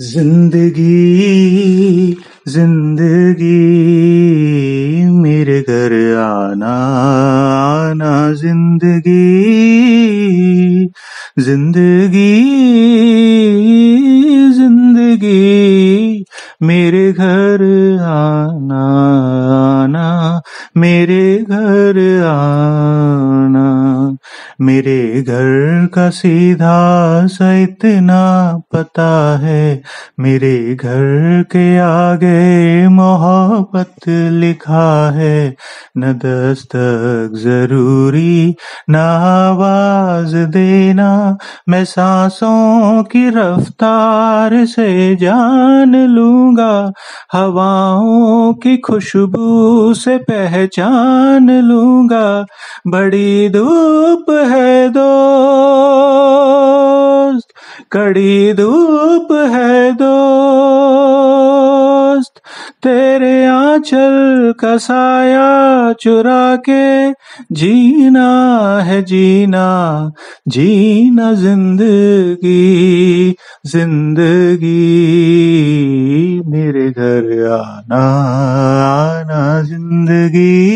जिंदगी जिंदगी मेरे घर आना आना जिंदगी जिंदगी जिंदगी मेरे घर आना आना मेरे घर आना मेरे घर का सीधा सा इतना पता है मेरे घर के आगे मोहब्बत लिखा है न दस्तक जरूरी न आवाज देना मैं सांसों की रफ्तार से जान लूंगा हवाओं की खुशबू से पहचान लूंगा बड़ी धूप है दोस्त कड़ी धूप है दोस्त तेरे आंचल का साया चुरा के जीना है जीना जीना जिंदगी जिंदगी मेरे घर आना आना जिंदगी